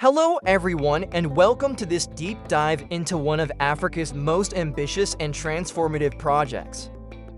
Hello everyone, and welcome to this deep dive into one of Africa's most ambitious and transformative projects.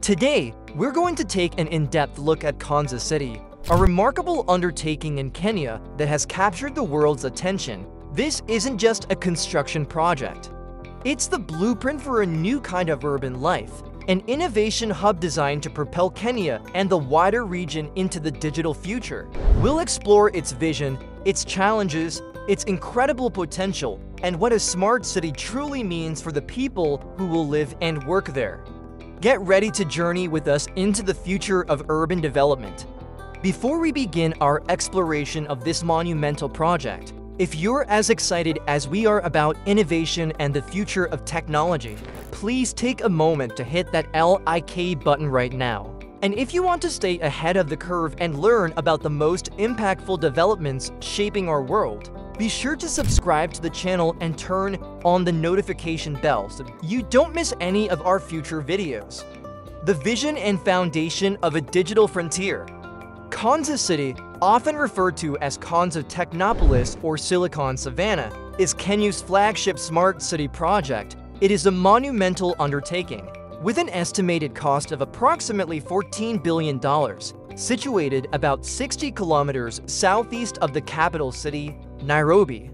Today, we're going to take an in-depth look at Konza City, a remarkable undertaking in Kenya that has captured the world's attention. This isn't just a construction project. It's the blueprint for a new kind of urban life, an innovation hub designed to propel Kenya and the wider region into the digital future. We'll explore its vision, its challenges, its incredible potential, and what a smart city truly means for the people who will live and work there. Get ready to journey with us into the future of urban development. Before we begin our exploration of this monumental project, if you're as excited as we are about innovation and the future of technology, please take a moment to hit that like button right now. And if you want to stay ahead of the curve and learn about the most impactful developments shaping our world, be sure to subscribe to the channel and turn on the notification bell so you don't miss any of our future videos. The vision and foundation of a digital frontier. Konza City, often referred to as Konza Technopolis or Silicon Savannah, is Kenya's flagship smart city project. It is a monumental undertaking, with an estimated cost of approximately $14 billion, situated about 60 kilometers southeast of the capital city, Nairobi.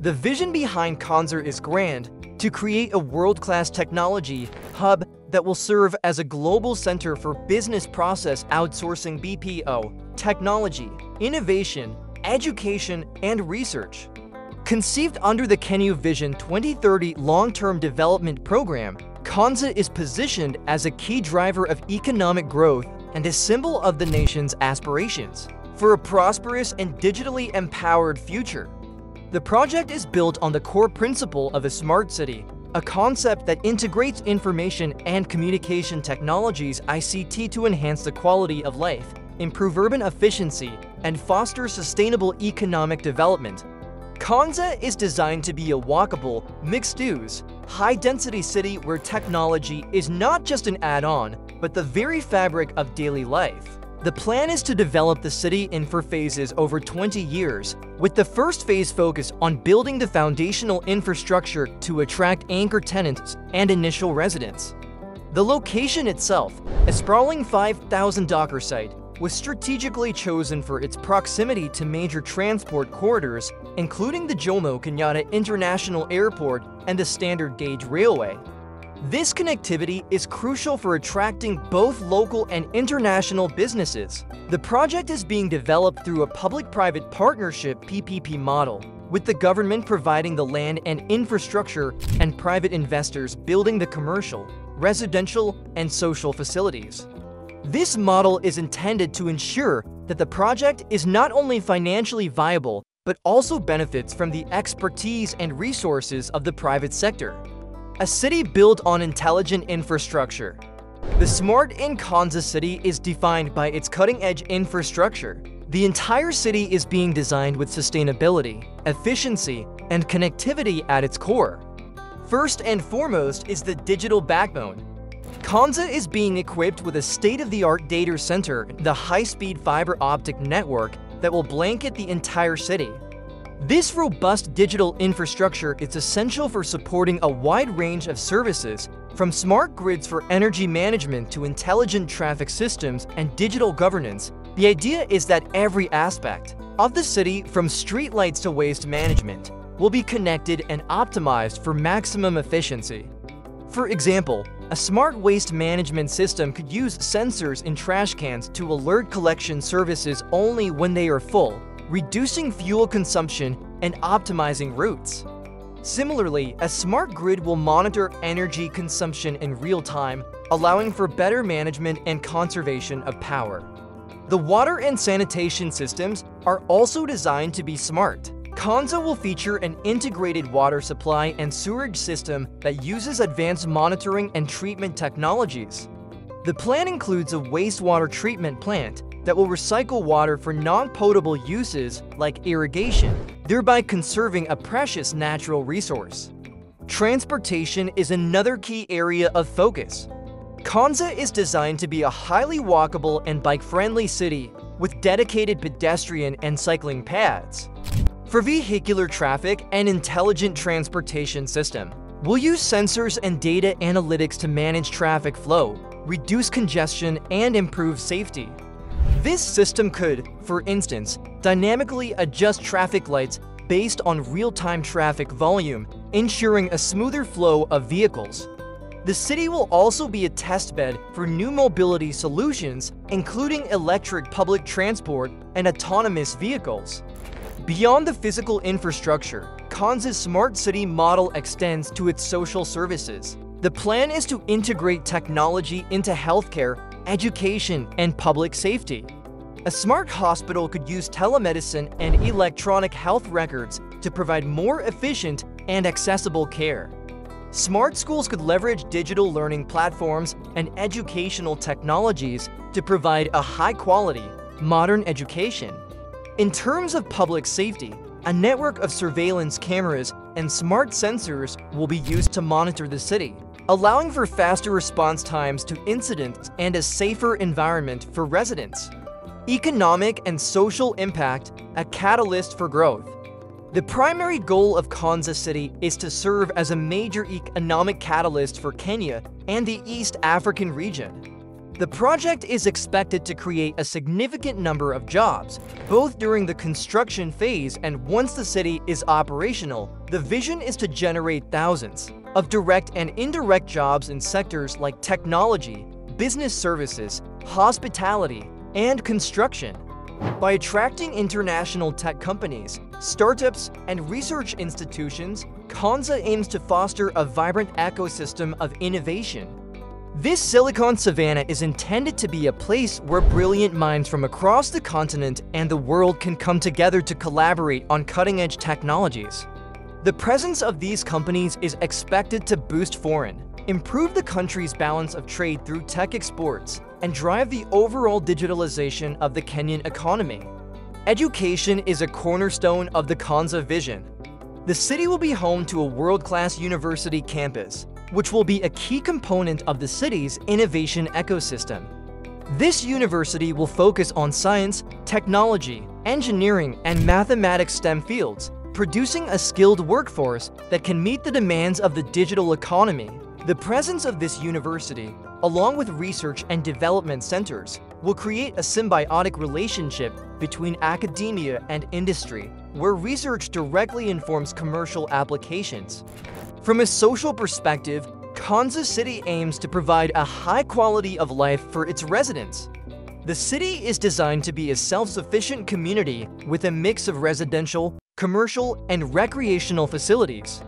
The vision behind Konza is grand: to create a world-class technology hub that will serve as a global center for business process outsourcing BPO, technology, innovation, education, and research. Conceived under the Kenya Vision 2030 long-term development program, Konza is positioned as a key driver of economic growth and a symbol of the nation's aspirations for a prosperous and digitally empowered future. The project is built on the core principle of a smart city, a concept that integrates information and communication technologies (ICT) to enhance the quality of life, improve urban efficiency, and foster sustainable economic development. Konza is designed to be a walkable, mixed-use, high-density city where technology is not just an add-on, but the very fabric of daily life. The plan is to develop the city in four phases over 20 years, with the first phase focused on building the foundational infrastructure to attract anchor tenants and initial residents. The location itself, a sprawling 5,000-acre site, was strategically chosen for its proximity to major transport corridors, including the Jomo Kenyatta International Airport and the Standard Gauge Railway. This connectivity is crucial for attracting both local and international businesses. The project is being developed through a public-private partnership (PPP) model, with the government providing the land and infrastructure and private investors building the commercial, residential, and social facilities. This model is intended to ensure that the project is not only financially viable, but also benefits from the expertise and resources of the private sector. A city built on intelligent infrastructure. The smart in Konza City is defined by its cutting-edge infrastructure. The entire city is being designed with sustainability, efficiency, and connectivity at its core. First and foremost is the digital backbone. Konza is being equipped with a state-of-the-art data center, the high-speed fiber optic network that will blanket the entire city. This robust digital infrastructure is essential for supporting a wide range of services, from smart grids for energy management to intelligent traffic systems and digital governance. The idea is that every aspect of the city, from streetlights to waste management, will be connected and optimized for maximum efficiency. For example, a smart waste management system could use sensors in trash cans to alert collection services only when they are full, reducing fuel consumption and optimizing routes. Similarly, a smart grid will monitor energy consumption in real time, allowing for better management and conservation of power. The water and sanitation systems are also designed to be smart. Konza will feature an integrated water supply and sewerage system that uses advanced monitoring and treatment technologies. The plan includes a wastewater treatment plant that will recycle water for non-potable uses like irrigation, thereby conserving a precious natural resource. Transportation is another key area of focus. Konza is designed to be a highly walkable and bike-friendly city with dedicated pedestrian and cycling paths. for vehicular traffic and intelligent transportation system. We'll use sensors and data analytics to manage traffic flow, reduce congestion, and improve safety. This system could, for instance, dynamically adjust traffic lights based on real-time traffic volume, ensuring a smoother flow of vehicles. The city will also be a testbed for new mobility solutions, including electric public transport and autonomous vehicles. Beyond the physical infrastructure, Konza's smart city model extends to its social services. The plan is to integrate technology into healthcare, education, and public safety. A smart hospital could use telemedicine and electronic health records to provide more efficient and accessible care. Smart schools could leverage digital learning platforms and educational technologies to provide a high-quality, modern education. In terms of public safety, a network of surveillance cameras and smart sensors will be used to monitor the city, allowing for faster response times to incidents and a safer environment for residents. Economic and social impact, a catalyst for growth. The primary goal of Konza City is to serve as a major economic catalyst for Kenya and the East African region. The project is expected to create a significant number of jobs, both during the construction phase and once the city is operational. The vision is to generate thousands of direct and indirect jobs in sectors like technology, business services, hospitality, and construction. By attracting international tech companies, startups, and research institutions, Konza aims to foster a vibrant ecosystem of innovation. This Silicon Savannah is intended to be a place where brilliant minds from across the continent and the world can come together to collaborate on cutting-edge technologies. The presence of these companies is expected to boost foreign, improve the country's balance of trade through tech exports, and drive the overall digitalization of the Kenyan economy. Education is a cornerstone of the Konza vision. The city will be home to a world-class university campus, which will be a key component of the city's innovation ecosystem. This university will focus on science, technology, engineering, and mathematics STEM fields, producing a skilled workforce that can meet the demands of the digital economy. The presence of this university, along with research and development centers, will create a symbiotic relationship between academia and industry, where research directly informs commercial applications. From a social perspective, Konza City aims to provide a high quality of life for its residents. The city is designed to be a self-sufficient community with a mix of residential, commercial, and recreational facilities.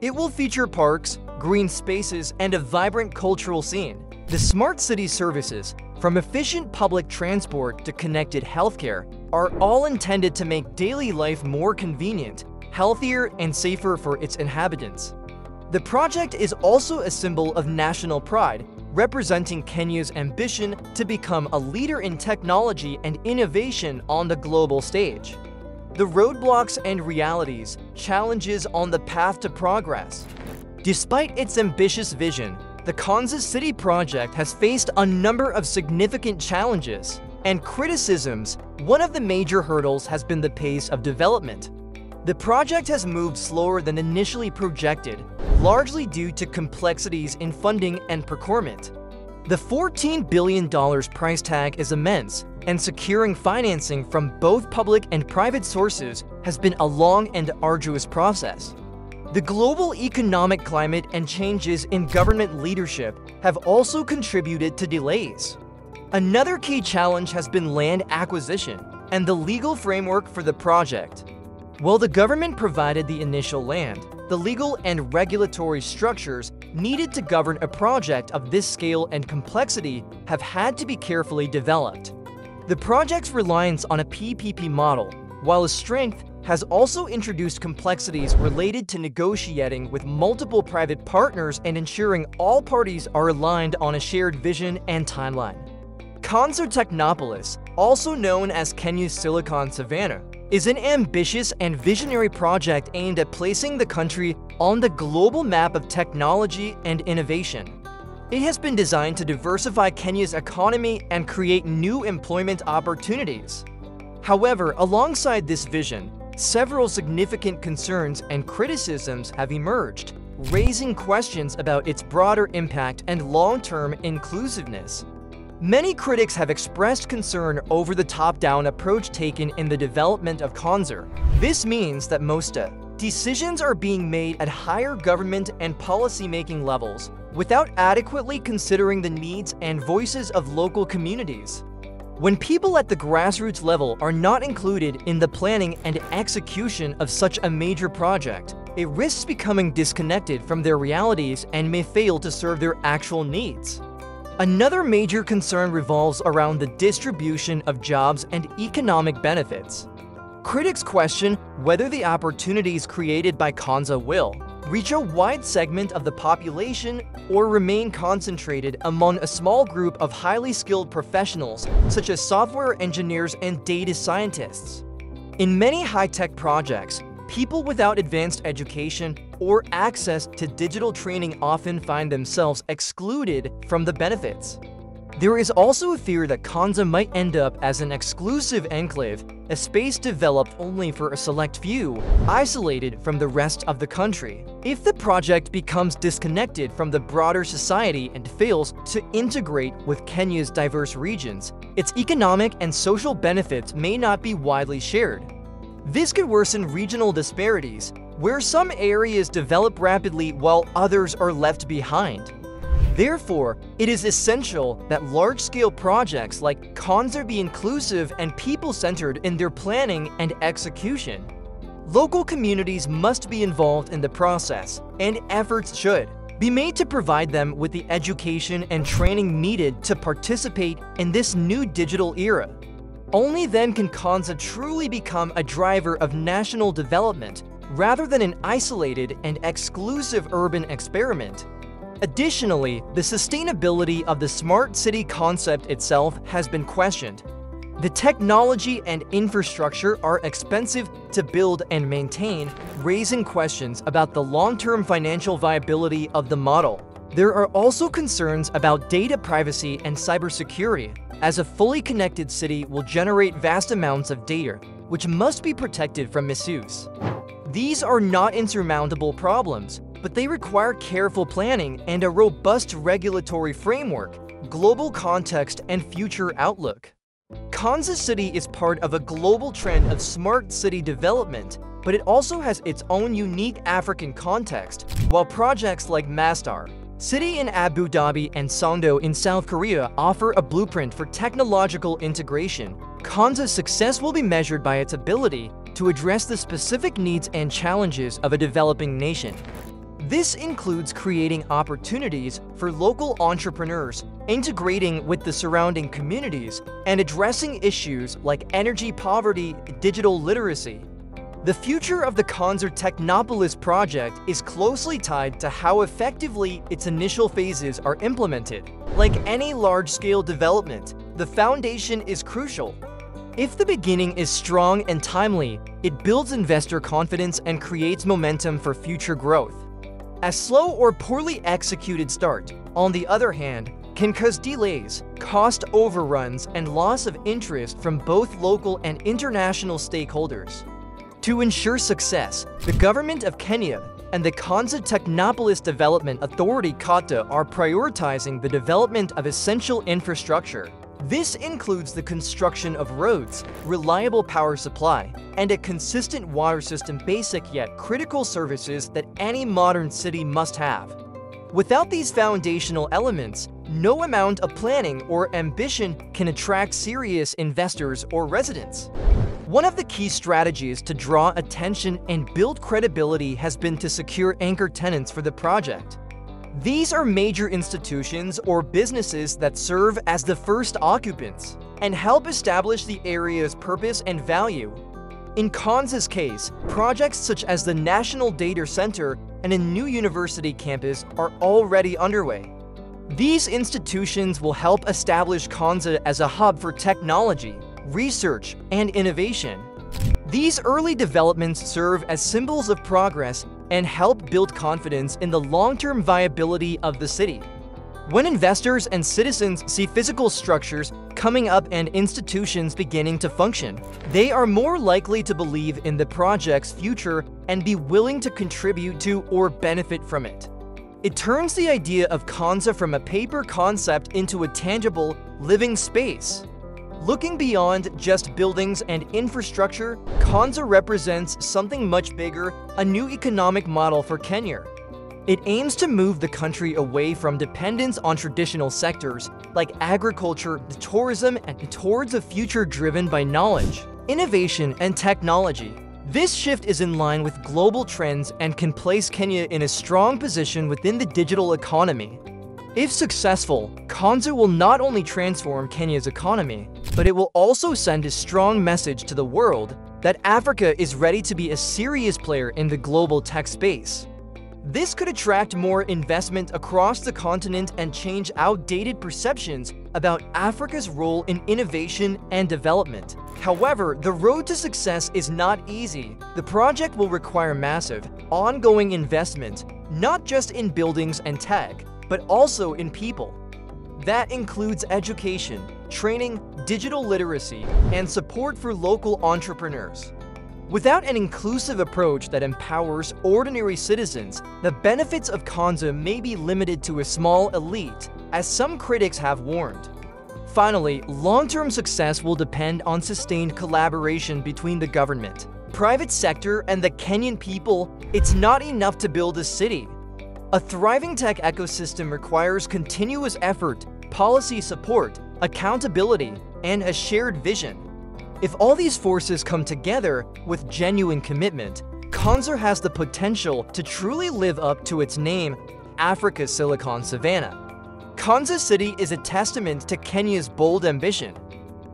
It will feature parks, green spaces, and a vibrant cultural scene. The smart city services, from efficient public transport to connected healthcare, are all intended to make daily life more convenient, healthier, and safer for its inhabitants. The project is also a symbol of national pride, representing Kenya's ambition to become a leader in technology and innovation on the global stage. The roadblocks and realities, challenges on the path to progress. Despite its ambitious vision, the Konza City project has faced a number of significant challenges and criticisms. One of the major hurdles has been the pace of development. The project has moved slower than initially projected, largely due to complexities in funding and procurement. The $14 billion price tag is immense, and securing financing from both public and private sources has been a long and arduous process. The global economic climate and changes in government leadership have also contributed to delays. Another key challenge has been land acquisition and the legal framework for the project. While the government provided the initial land, the legal and regulatory structures needed to govern a project of this scale and complexity have had to be carefully developed. The project's reliance on a PPP model, while a strength, has also introduced complexities related to negotiating with multiple private partners and ensuring all parties are aligned on a shared vision and timeline. Konza Technopolis, also known as Kenya's Silicon Savannah, is an ambitious and visionary project aimed at placing the country on the global map of technology and innovation. It has been designed to diversify Kenya's economy and create new employment opportunities. However, alongside this vision, Several significant concerns and criticisms have emerged, raising questions about its broader impact and long-term inclusiveness. Many critics have expressed concern over the top-down approach taken in the development of Konza. This means that most decisions are being made at higher government and policy-making levels without adequately considering the needs and voices of local communities. When people at the grassroots level are not included in the planning and execution of such a major project, it risks becoming disconnected from their realities and may fail to serve their actual needs. Another major concern revolves around the distribution of jobs and economic benefits. Critics question whether the opportunities created by Konza will reach a wide segment of the population or remain concentrated among a small group of highly skilled professionals such as software engineers and data scientists. In many high-tech projects, people without advanced education or access to digital training often find themselves excluded from the benefits. There is also a fear that Konza might end up as an exclusive enclave, a space developed only for a select few, isolated from the rest of the country. If the project becomes disconnected from the broader society and fails to integrate with Kenya's diverse regions, its economic and social benefits may not be widely shared. This could worsen regional disparities, where some areas develop rapidly while others are left behind. Therefore, it is essential that large-scale projects like Konza be inclusive and people-centered in their planning and execution. Local communities must be involved in the process, and efforts should be made to provide them with the education and training needed to participate in this new digital era. Only then can Konza truly become a driver of national development, rather than an isolated and exclusive urban experiment. Additionally, the sustainability of the smart city concept itself has been questioned. The technology and infrastructure are expensive to build and maintain, raising questions about the long-term financial viability of the model. There are also concerns about data privacy and cybersecurity, as a fully connected city will generate vast amounts of data, which must be protected from misuse. These are not insurmountable problems, but they require careful planning and a robust regulatory framework, global context, and future outlook. Konza City is part of a global trend of smart city development, but it also has its own unique African context, while projects like Masdar City in Abu Dhabi and Songdo in South Korea offer a blueprint for technological integration. Konza's success will be measured by its ability to address the specific needs and challenges of a developing nation. This includes creating opportunities for local entrepreneurs, integrating with the surrounding communities, and addressing issues like energy poverty, digital literacy. The future of the Konza Technopolis project is closely tied to how effectively its initial phases are implemented. Like any large-scale development, the foundation is crucial. If the beginning is strong and timely, it builds investor confidence and creates momentum for future growth. A slow or poorly executed start, on the other hand, can cause delays, cost overruns, and loss of interest from both local and international stakeholders. To ensure success, the government of Kenya and the Konza Technopolis Development Authority (KOTA) are prioritizing the development of essential infrastructure. This includes the construction of roads, reliable power supply, and a consistent water system, basic yet critical services that any modern city must have. Without these foundational elements, no amount of planning or ambition can attract serious investors or residents. One of the key strategies to draw attention and build credibility has been to secure anchor tenants for the project. These are major institutions or businesses that serve as the first occupants and help establish the area's purpose and value. In Konza's case, projects such as the National Data Center and a new university campus are already underway. These institutions will help establish Konza as a hub for technology, research, and innovation. These early developments serve as symbols of progress and help build confidence in the long-term viability of the city. When investors and citizens see physical structures coming up and institutions beginning to function, they are more likely to believe in the project's future and be willing to contribute to or benefit from it. It turns the idea of Konza from a paper concept into a tangible, living space. Looking beyond just buildings and infrastructure, Konza represents something much bigger, a new economic model for Kenya. It aims to move the country away from dependence on traditional sectors like agriculture, tourism, and towards a future driven by knowledge, innovation, and technology. This shift is in line with global trends and can place Kenya in a strong position within the digital economy. If successful, Konza will not only transform Kenya's economy, but it will also send a strong message to the world that Africa is ready to be a serious player in the global tech space. This could attract more investment across the continent and change outdated perceptions about Africa's role in innovation and development. However, the road to success is not easy. The project will require massive, ongoing investment, not just in buildings and tech, but also in people. That includes education, training, digital literacy, and support for local entrepreneurs. Without an inclusive approach that empowers ordinary citizens, the benefits of Konza may be limited to a small elite, as some critics have warned. Finally, long-term success will depend on sustained collaboration between the government, private sector, and the Kenyan people. It's not enough to build a city. A thriving tech ecosystem requires continuous effort, policy support, accountability, and a shared vision. If all these forces come together with genuine commitment, Konza has the potential to truly live up to its name, Africa's Silicon Savannah. Konza City is a testament to Kenya's bold ambition.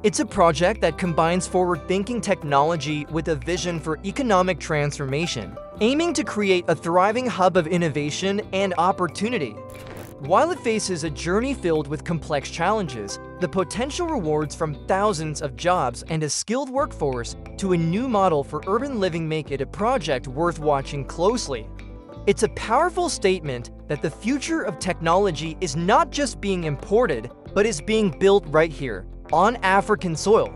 It's a project that combines forward-thinking technology with a vision for economic transformation, aiming to create a thriving hub of innovation and opportunity. While it faces a journey filled with complex challenges, the potential rewards from thousands of jobs and a skilled workforce to a new model for urban living make it a project worth watching closely. It's a powerful statement that the future of technology is not just being imported, but is being built right here, on African soil.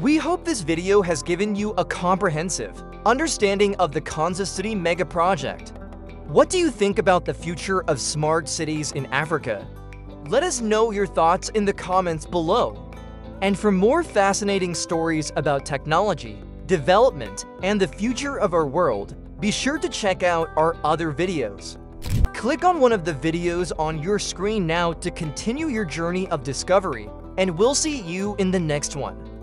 We hope this video has given you a comprehensive understanding of the Konza City mega project. What do you think about the future of smart cities in Africa? Let us know your thoughts in the comments below. And for more fascinating stories about technology, development, and the future of our world, be sure to check out our other videos. Click on one of the videos on your screen now to continue your journey of discovery, and we'll see you in the next one.